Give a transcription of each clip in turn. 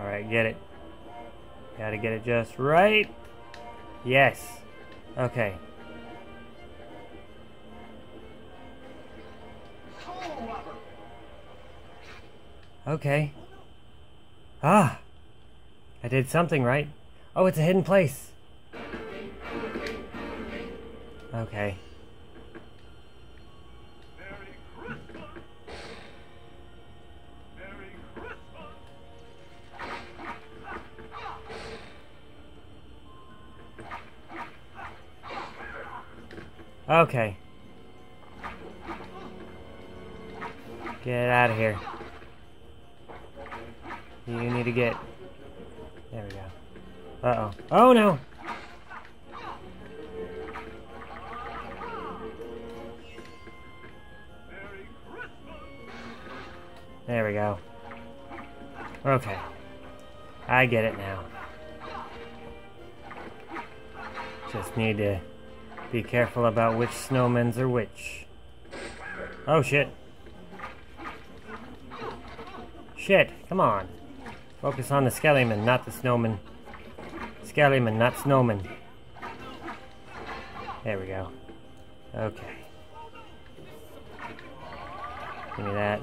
All right, get it. Gotta get it just right. Yes. Okay. Okay. Ah! I did something right. Oh, it's a hidden place. Okay. Merry Christmas. Merry Christmas. Okay. Get out of here. You need to get... There we go. Uh-oh. Oh, no! There we go. Okay. I get it now. Just need to be careful about which snowmen's are which. Oh, shit. Shit, come on. Focus on the Skellyman, not the snowman. Skellyman, not snowman. There we go. Okay. Give me that.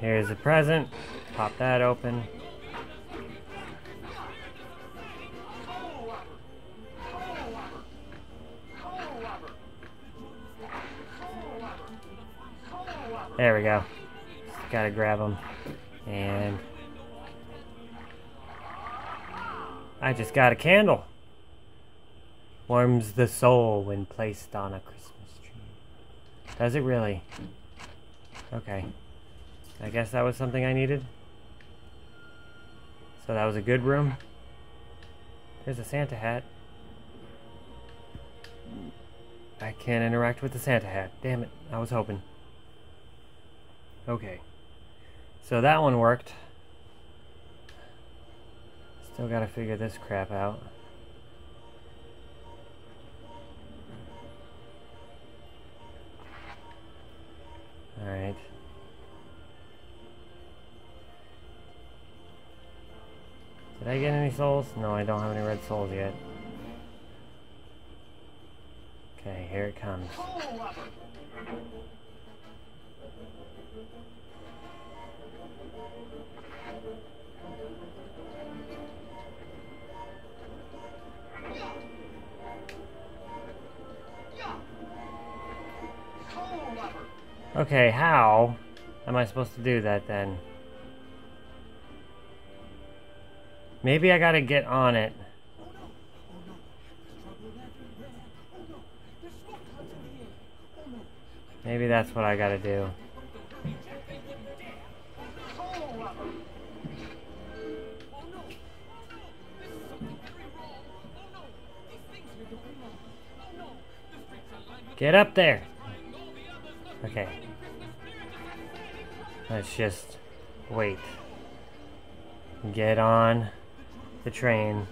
Here's a present. Pop that open. There we go. Just gotta grab him. And I just got a candle. Warms the soul when placed on a Christmas tree. Does it really? Okay. I guess that was something I needed. So that was a good room. There's a Santa hat. I can't interact with the Santa hat. Damn it. I was hoping. Okay. So that one worked. Still gotta figure this crap out. Alright. Did I get any souls? No, I don't have any red souls yet. Okay, here it comes. Okay, how am I supposed to do that then? Maybe I gotta get on it. Maybe that's what I gotta do. Get up there! Okay. Let's just wait. Get on the train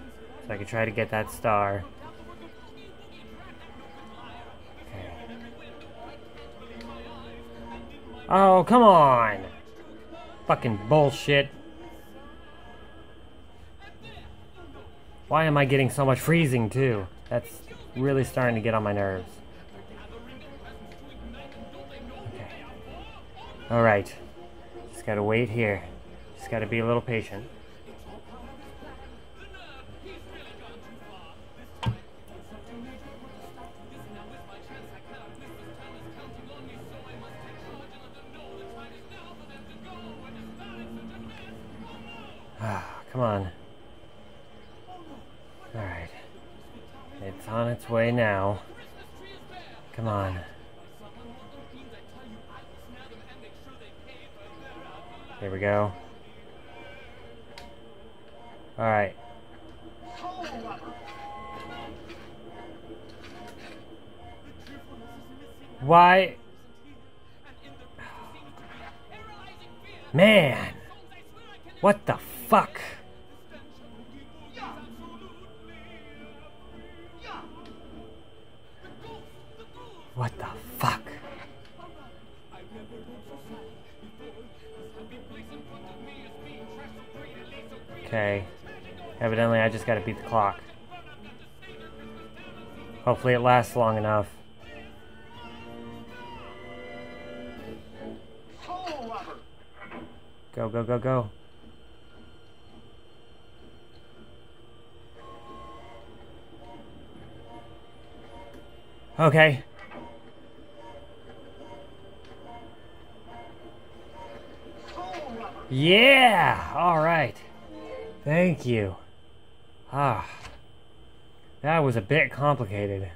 so I can try to get that star. Okay. Oh, come on! Fucking bullshit. Why am I getting so much freezing too? That's really starting to get on my nerves. Alright, just gotta wait here. Just gotta be a little patient. Come on. Alright. It's on its way now. Come on. There we go. Alright. Why? Man! What the fuck? What the fuck? Okay. Evidently, I just gotta beat the clock. Hopefully it lasts long enough. Go, go, go, go. Okay. Yeah! Alright. Thank you. Ah. That was a bit complicated.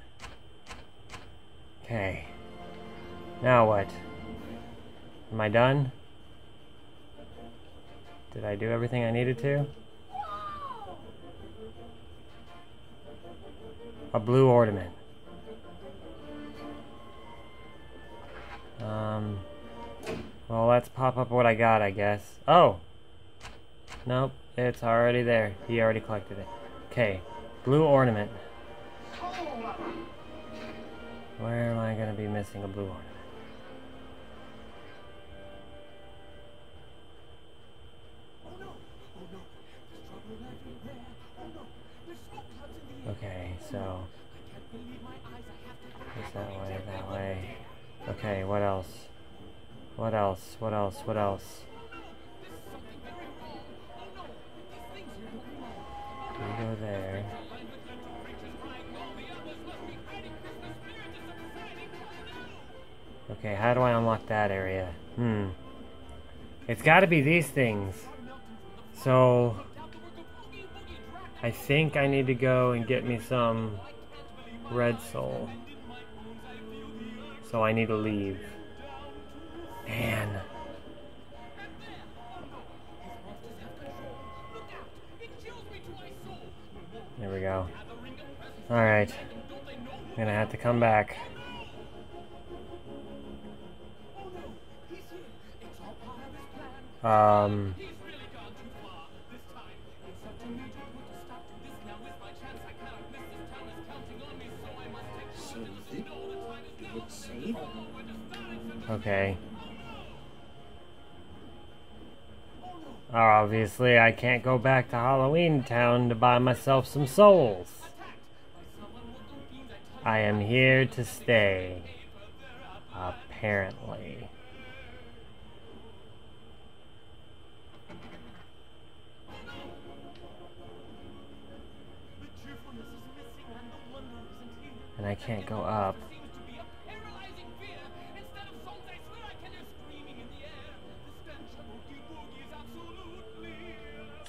Okay. Now what? Am I done? Did I do everything I needed to? A blue ornament. Well, let's pop up what I got, I guess. Oh! Nope, it's already there. He already collected it. Okay, blue ornament. Where am I gonna be missing a blue ornament? Okay, so it's that way, okay, what else? What else, what else, what else? We go there. Okay, how do I unlock that area? It's gotta be these things. So I think I need to go and get me some red soul. So I need to leave. Man. There we go. Alright. I'm gonna have to come back. Okay. Obviously, I can't go back to Halloween Town to buy myself some souls. I am here to stay. Apparently. And I can't go up.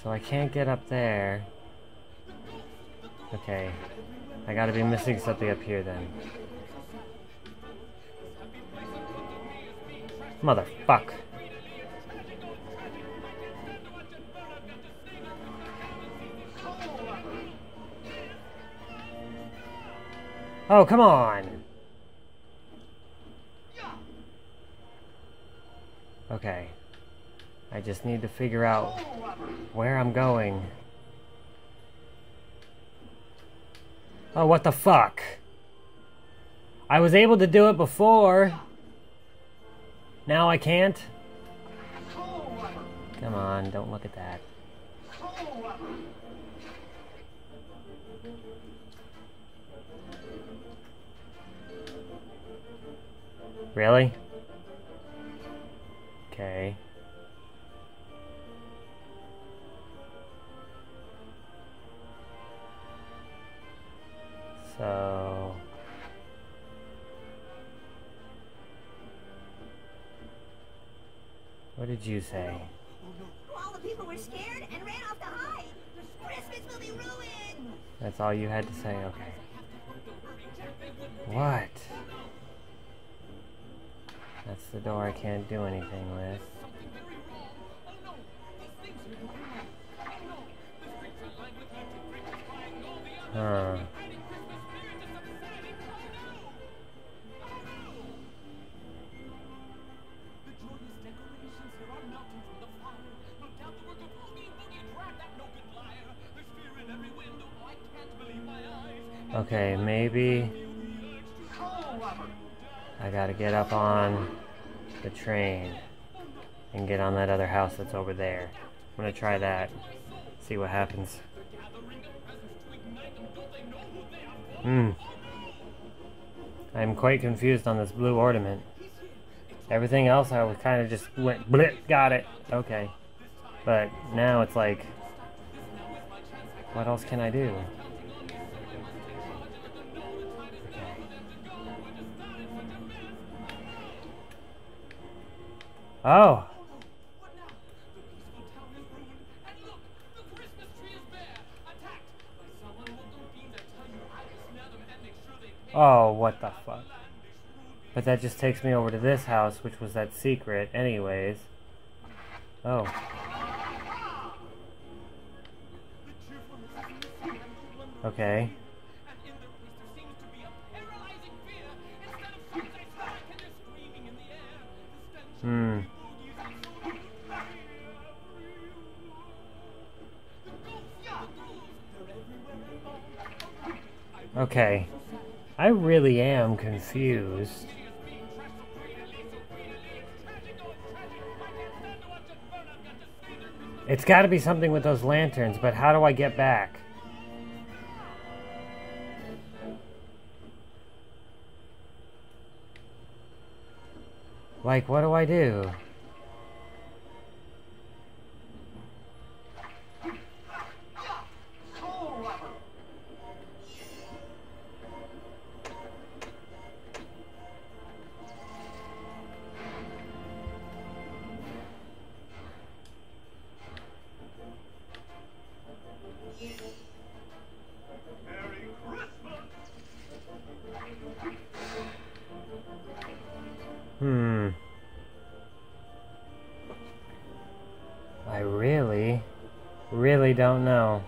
So I can't get up there. Okay. I gotta be missing something up here then. Motherfuck. Oh, come on! Okay. I just need to figure out where I'm going. Oh, what the fuck? I was able to do it before. Now I can't? Come on, don't look at that. Really? Okay. So what did you say? All the people were scared and ran off to hide. Christmas will be ruined. That's all you had to say, okay. What? That's the door I can't do anything with. Huh. Okay, maybe I gotta get up on the train and get on that other house that's over there. I'm gonna try that. see what happens. I am quite confused on this blue ornament. Everything else I was kind of just went blip, got it, okay. But now it's like, what else can I do? Oh! Oh, what the fuck. But that just takes me over to this house, which was that secret, anyways. Oh. Okay. Okay. I really am confused. It's got to be something with those lanterns, but how do I get back? Like, what do I do? I really don't know.